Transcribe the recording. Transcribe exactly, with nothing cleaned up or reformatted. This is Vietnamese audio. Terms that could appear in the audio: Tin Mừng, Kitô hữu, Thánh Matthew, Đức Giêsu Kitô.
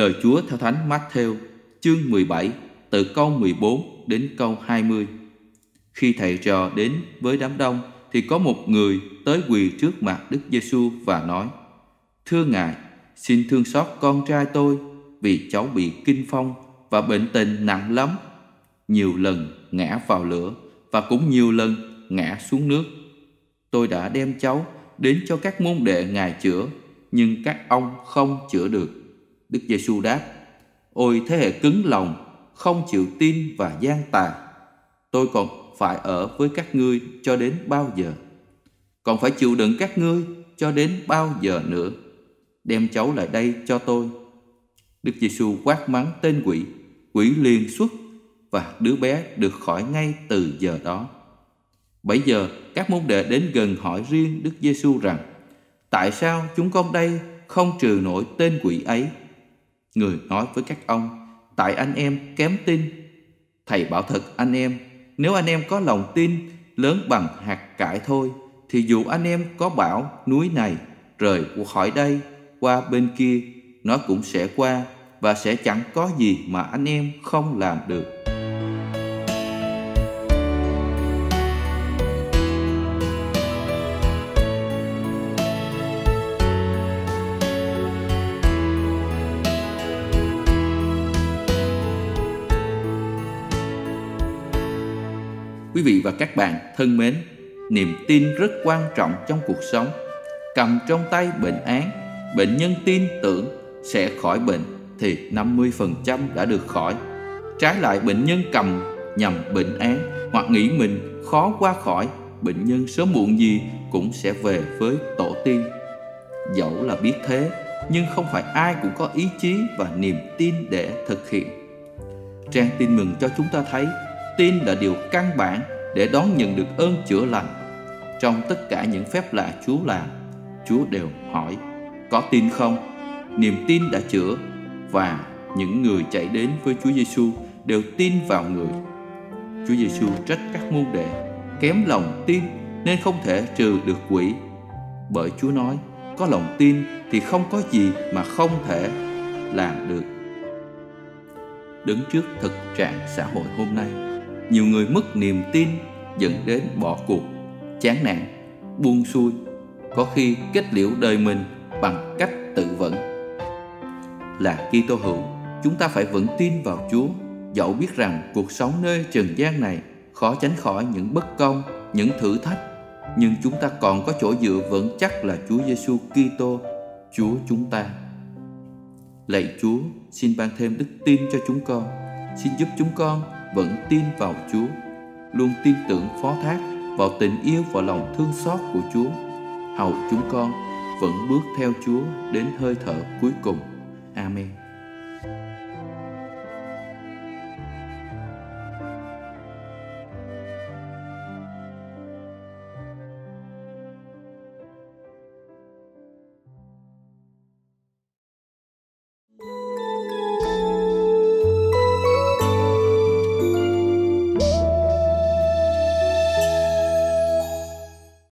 Lời Chúa theo Thánh Matthew, chương mười bảy, từ câu mười bốn đến câu hai mươi. Khi thầy trò đến với đám đông, thì có một người tới quỳ trước mặt Đức Giêsu và nói: Thưa Ngài, xin thương xót con trai tôi, vì cháu bị kinh phong và bệnh tình nặng lắm. Nhiều lần ngã vào lửa và cũng nhiều lần ngã xuống nước. Tôi đã đem cháu đến cho các môn đệ Ngài chữa, nhưng các ông không chữa được. Đức Giêsu đáp: Ôi thế hệ cứng lòng, không chịu tin và gian tà, tôi còn phải ở với các ngươi cho đến bao giờ? Còn phải chịu đựng các ngươi cho đến bao giờ nữa? Đem cháu lại đây cho tôi. Đức Giêsu quát mắng tên quỷ, quỷ liền xuất và đứa bé được khỏi ngay từ giờ đó. Bấy giờ các môn đệ đến gần hỏi riêng Đức Giêsu rằng: Tại sao chúng con đây không trừ nổi tên quỷ ấy? Người nói với các ông: Tại anh em kém tin. Thầy bảo thật anh em, nếu anh em có lòng tin lớn bằng hạt cải thôi, thì dù anh em có bảo núi này rời khỏi đây qua bên kia, nó cũng sẽ qua, và sẽ chẳng có gì mà anh em không làm được. Quý vị và các bạn thân mến, niềm tin rất quan trọng trong cuộc sống. Cầm trong tay bệnh án, bệnh nhân tin tưởng sẽ khỏi bệnh thì năm mươi phần trăm đã được khỏi. Trái lại, bệnh nhân cầm nhầm bệnh án hoặc nghĩ mình khó qua khỏi, bệnh nhân sớm muộn gì cũng sẽ về với tổ tiên. Dẫu là biết thế, nhưng không phải ai cũng có ý chí và niềm tin để thực hiện. Trang Tin Mừng cho chúng ta thấy tin là điều căn bản để đón nhận được ơn chữa lành. Trong tất cả những phép lạ Chúa làm, Chúa đều hỏi: Có tin không? Niềm tin đã chữa, và những người chạy đến với Chúa Giêsu đều tin vào người. Chúa Giêsu trách các môn đệ kém lòng tin nên không thể trừ được quỷ, bởi Chúa nói: Có lòng tin thì không có gì mà không thể làm được. Đứng trước thực trạng xã hội hôm nay, nhiều người mất niềm tin dẫn đến bỏ cuộc, chán nản, buông xuôi, có khi kết liễu đời mình bằng cách tự vẫn. Là Kitô hữu, chúng ta phải vẫn tin vào Chúa, dẫu biết rằng cuộc sống nơi trần gian này khó tránh khỏi những bất công, những thử thách, nhưng chúng ta còn có chỗ dựa vững chắc là Chúa Giêsu Kitô, Chúa chúng ta. Lạy Chúa, xin ban thêm đức tin cho chúng con, xin giúp chúng con vẫn tin vào Chúa, luôn tin tưởng phó thác vào tình yêu và lòng thương xót của Chúa, hầu chúng con vẫn bước theo Chúa đến hơi thở cuối cùng. Amen.